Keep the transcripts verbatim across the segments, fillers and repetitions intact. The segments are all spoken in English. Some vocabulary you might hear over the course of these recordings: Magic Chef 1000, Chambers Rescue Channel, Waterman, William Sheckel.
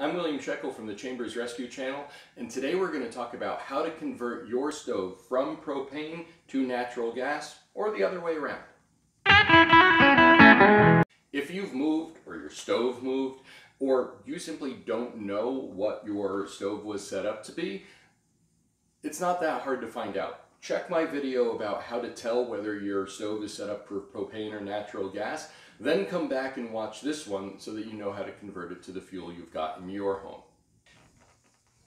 I'm William Sheckel from the Chambers Rescue Channel, and today we're going to talk about how to convert your stove from propane to natural gas, or the other way around. If you've moved, or your stove moved, or you simply don't know what your stove was set up to be, it's not that hard to find out. Check my video about how to tell whether your stove is set up for propane or natural gas, then come back and watch this one so that you know how to convert it to the fuel you've got in your home.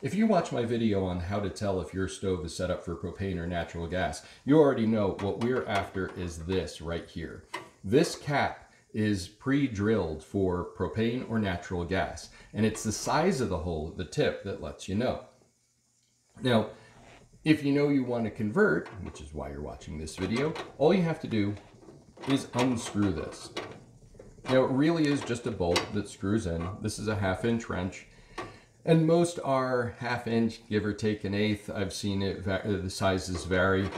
If you watch my video on how to tell if your stove is set up for propane or natural gas, you already know what we're after is this right here. This cap is pre-drilled for propane or natural gas, and it's the size of the hole at the tip that lets you know. Now, if you know you want to convert, which is why you're watching this video, all you have to do is unscrew this. Now, it really is just a bolt that screws in. This is a half inch wrench, and most are half inch, give or take an eighth. I've seen it, the sizes vary.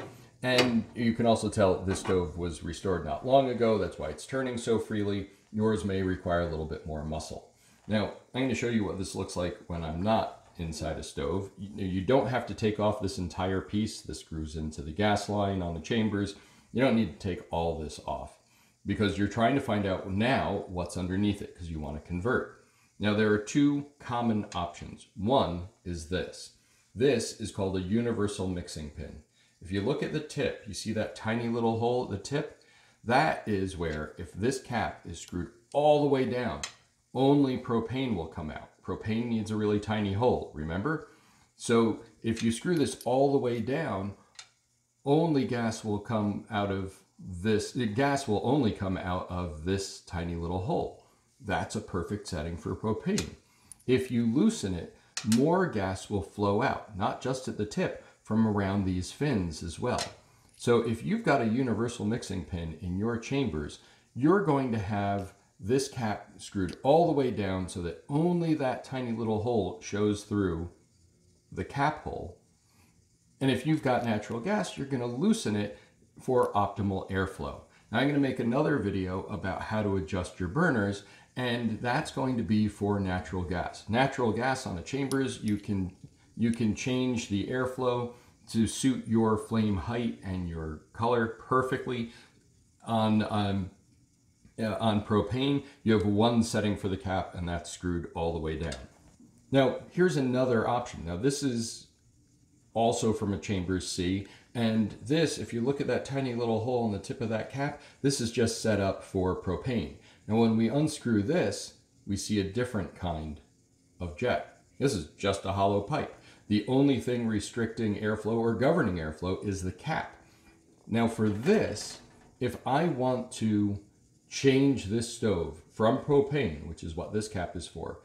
And you can also tell this stove was restored not long ago. That's why it's turning so freely. Yours may require a little bit more muscle. Now, I'm going to show you what this looks like when I'm not inside a stove. You don't have to take off this entire piece. This screws into the gas line on the chambers. You don't need to take all this off because you're trying to find out now what's underneath it because you want to convert. Now, there are two common options. One is this. This is called a universal mixing pin. If you look at the tip, you see that tiny little hole at the tip? That is where, if this cap is screwed all the way down, only propane will come out. Propane needs a really tiny hole, remember? So if you screw this all the way down, only gas will come out of this, the gas will only come out of this tiny little hole. That's a perfect setting for propane. If you loosen it, more gas will flow out, not just at the tip, from around these fins as well. So if you've got a universal mixing pin in your chambers, you're going to have this cap screwed all the way down so that only that tiny little hole shows through the cap hole. And if you've got natural gas, you're going to loosen it for optimal airflow. Now, I'm going to make another video about how to adjust your burners, and that's going to be for natural gas. Natural gas on the chambers, you can, you can change the airflow to suit your flame height and your color perfectly. On um, Uh, on propane, you have one setting for the cap, and that's screwed all the way down. Now, here's another option. Now, this is also from a Chambers C, and this, if you look at that tiny little hole in the tip of that cap, this is just set up for propane. Now, when we unscrew this, we see a different kind of jet. This is just a hollow pipe. The only thing restricting airflow or governing airflow is the cap. Now, for this, if I want to change this stove from propane, which is what this cap is for,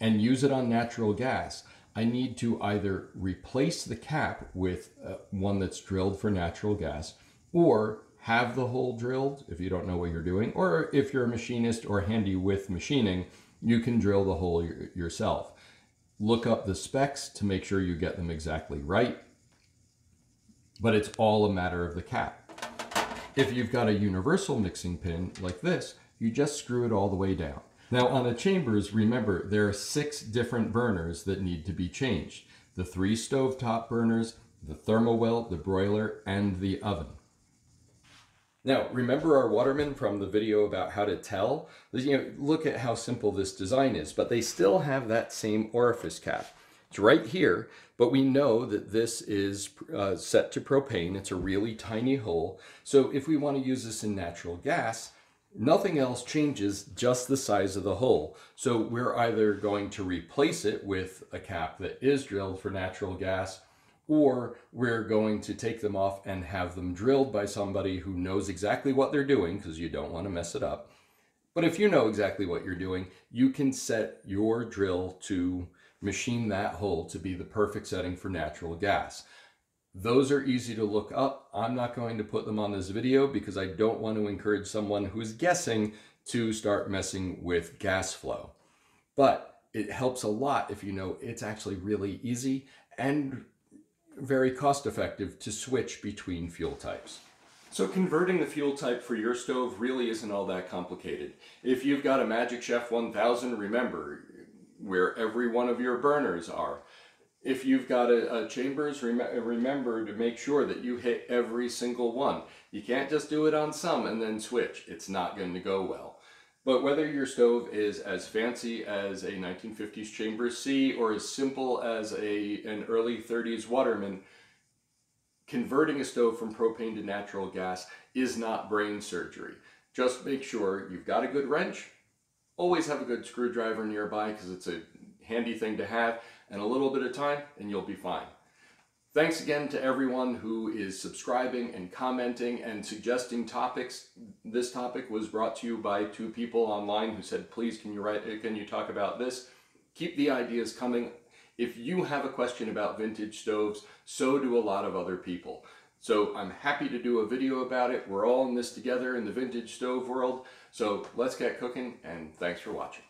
and use it on natural gas, I need to either replace the cap with uh, one that's drilled for natural gas, or have the hole drilled if you don't know what you're doing, or if you're a machinist or handy with machining, you can drill the hole yourself. Look up the specs to make sure you get them exactly right, but it's all a matter of the cap. If you've got a universal mixing pin like this, you just screw it all the way down. Now, on a Chambers, remember, there are six different burners that need to be changed. The three stovetop burners, the thermal well, the broiler, and the oven. Now, remember our Waterman from the video about how to tell? You know, look at how simple this design is, but they still have that same orifice cap. It's right here, but we know that this is uh, set to propane. It's a really tiny hole. So if we want to use this in natural gas, nothing else changes, just the size of the hole. So we're either going to replace it with a cap that is drilled for natural gas, or we're going to take them off and have them drilled by somebody who knows exactly what they're doing, because you don't want to mess it up. But if you know exactly what you're doing, you can set your drill to machine that hole to be the perfect setting for natural gas. Those are easy to look up. I'm not going to put them on this video because I don't want to encourage someone who is guessing to start messing with gas flow. But it helps a lot if you know it's actually really easy and very cost effective to switch between fuel types. So converting the fuel type for your stove really isn't all that complicated. If you've got a Magic Chef one thousand, remember, where every one of your burners are. If you've got a, a Chambers, rem remember to make sure that you hit every single one. You can't just do it on some and then switch. It's not going to go well. But whether your stove is as fancy as a nineteen fifties Chambers C or as simple as a, an early thirties Waterman, converting a stove from propane to natural gas is not brain surgery. Just make sure you've got a good wrench, always have a good screwdriver nearby because it's a handy thing to have, and a little bit of time and you'll be fine. Thanks again to everyone who is subscribing and commenting and suggesting topics. This topic was brought to you by two people online who said, please, can you write, can you talk about this? Keep the ideas coming. If you have a question about vintage stoves, so do a lot of other people. So I'm happy to do a video about it. We're all in this together in the vintage stove world. So let's get cooking, and thanks for watching.